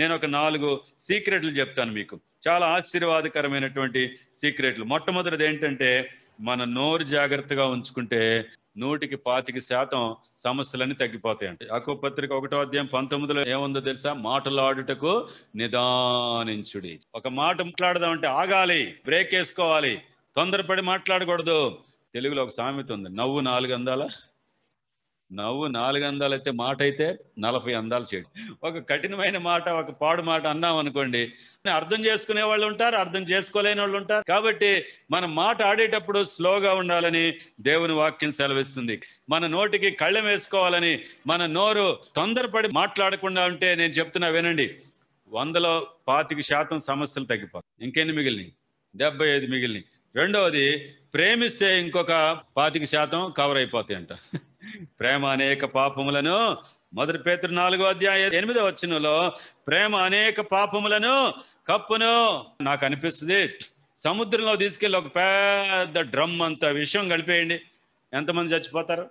నేను ఒక 4 సీక్రెట్లు చెప్తాను మీకు, చాలా ఆశీర్వాదకరమైనటువంటి సీక్రెట్లు. మొట్టమొదటిది ఏంటంటే మన నోరు జాగ్రత్తగా ఉంచుకుంటే 100% సమస్యలన్నీ తగ్గిపోతాయండి. యాకోబు పత్రిక 1వ అధ్యాయం 19లో ఏముందో తెలుసా? మాటలాడుటకు నిదానించుడి. ఒక మాట మాట్లాడదామంటే ఆగాలి, బ్రేక్ వేసుకోవాలి, తొందరపడి మాట్లాడకూడదు. తెలుగులో ఒక సామెత ఉంది, నవ్వు నాలుగు అందాలు అయితే మాట అయితే 40 అందాలు చేయడు. ఒక కఠినమైన మాట, ఒక పాడు మాట అన్నాం అనుకోండి, అర్థం చేసుకునే వాళ్ళు ఉంటారు, అర్థం చేసుకోలేని వాళ్ళు ఉంటారు. కాబట్టి మన మాట ఆడేటప్పుడు స్లోగా ఉండాలని దేవుని వాక్యం సెలవిస్తుంది. మన నోటికి కళ్ళెం వేసుకోవాలని, మన నోరు తొందరపడి మాట్లాడకుండా ఉంటే నేను చెప్తున్నా వినండి, 100% సమస్యలు తగ్గిపోతాయి. ఇంకెన్ని మిగిలినవి? 75 మిగిలినవి. రెండవది, ప్రేమిస్తే ఇంకొక 25% కవర్ అయిపోతాయంట. ప్రేమ అనేక పాపములను, 1 పేతురు 4వ అధ్యాయం 8వ వచనంలో ప్రేమ అనేక పాపములను కప్పును. నాకు అనిపిస్తుంది సముద్రంలో తీసుకెళ్ళి ఒక పెద్ద డ్రమ్ అంత విషయం కలిపేయండి, ఎంతమంది చచ్చిపోతారు?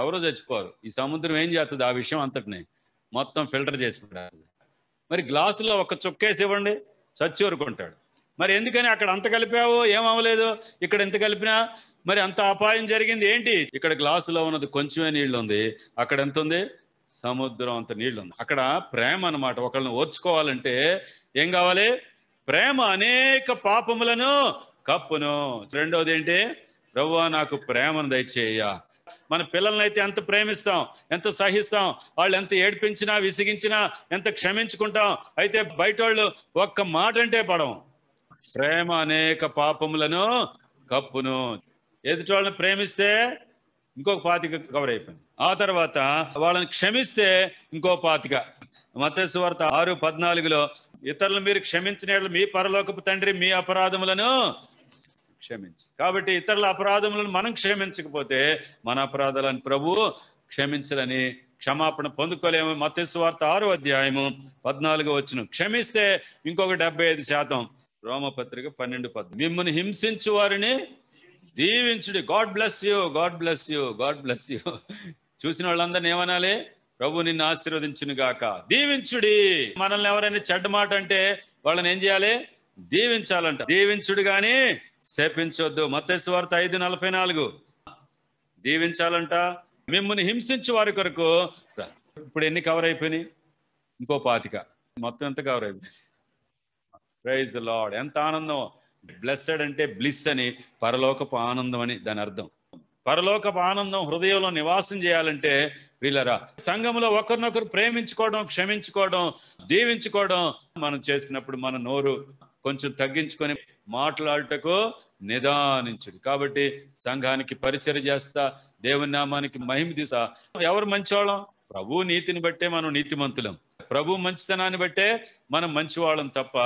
ఎవరు చచ్చిపోరు. ఈ సముద్రం ఏం చేస్తుంది? ఆ విషయం అంతటిని మొత్తం ఫిల్టర్ చేసి పెట్టాలి. మరి గ్లాసులో ఒక చుక్కేసి ఇవ్వండి, చచ్చి ఊరుకుంటాడు. మరి ఎందుకని అక్కడ అంత కలిపావు, ఏమవలేదు, ఇక్కడ ఎంత కలిపినా మరి అంత అపాయం జరిగింది ఏంటి? ఇక్కడ గ్లాసులో ఉన్నది కొంచెమే నీళ్ళు ఉంది, అక్కడ ఎంత ఉంది? సముద్రం అంత నీళ్ళు ఉంది. అక్కడ ప్రేమ అన్నమాట. ఒకళ్ళని ఓర్చుకోవాలంటే ఏం కావాలి? ప్రేమ అనేక పాపములను కప్పును. రెండోది ఏంటి? ప్రభువా నాకు ప్రేమను దయచేయ. మన పిల్లల్ని అయితే ఎంత ప్రేమిస్తాం, ఎంత సహిస్తాం, వాళ్ళు ఎంత ఏడ్పించినా విసిగించినా ఎంత క్షమించుకుంటాం. అయితే బయట వాళ్ళు ఒక్క మాట అంటే పడవం. ప్రేమ అనేక పాపములను కప్పును. ఎదుటి వాళ్ళని ప్రేమిస్తే ఇంకొక 25 కవర్ అయిపోయింది. ఆ తర్వాత వాళ్ళని క్షమిస్తే ఇంకో 25. మత్తయి సువార్త 6:14లో ఇతరులు మీరు క్షమించిన మీ పరలోకపు తండ్రి మీ అపరాధములను క్షమించి. కాబట్టి ఇతరుల అపరాధములను మనం క్షమించకపోతే మన అపరాధాలను ప్రభువు క్షమించలని, క్షమాపణ పొందుకోలేము. మత్తయి సువార్త 6వ అధ్యాయం 14వ వచనం క్షమిస్తే ఇంకొక 75%. రోమపత్రిక 12:10 మిమ్మల్ని హింసించు వారిని దీవించుడి. God bless you, God bless you, God bless you. చూసిన వాళ్ళందరినీ ఏమనాలి? ప్రభు నిన్ను ఆశీర్వదించును గాక, దీవించుడి. మనల్ని ఎవరైనా చెడ్డ మాట అంటే వాళ్ళని ఏం చేయాలి? దీవించాలంట. దీవించుడు గాని శపించొద్దు. మత్తయి సువార్త 5:44 దీవించాలంట. మిమ్మల్ని హింసించు వారి కొరకు. ఇప్పుడు ఎన్ని కవర్ అయిపోయినాయి? ఇంకో 25. మొత్తం ఎంత కవర్ అయిపోయింది? Praise the Lord. ఎంత ఆనందం! బ్లెస్సెడ్ అంటే బ్లిస్ అని, పరలోకపు ఆనందం అని దాని అర్థం. పరలోకపు ఆనందం హృదయంలో నివాసం చేయాలంటే వీళ్ళరా సంఘంలో ఒకరినొకరు ప్రేమించుకోవడం, క్షమించుకోవడం, దీవించుకోవడం మనం చేసినప్పుడు మన నోరు కొంచెం తగ్గించుకొని మాట్లాడటకు నిదానించుడు. కాబట్టి సంఘానికి పరిచర్య చేస్తా, దేవుని నామానికి మహిమ తీసా. ఎవరు మంచివాళ్ళం? ప్రభు నీతిని బట్టే మనం నీతిమంతులం, ప్రభు మంచితనాన్ని బట్టే మనం మంచివాళ్ళం తప్ప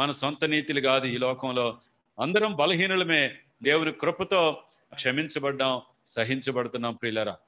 మన సొంత నీతులు కాదు. ఈ లోకంలో అందరం బలహీనులమే. దేవుని కృపతో క్షమించబడ్డాం, సహించబడుతున్నాం ప్రియులారా.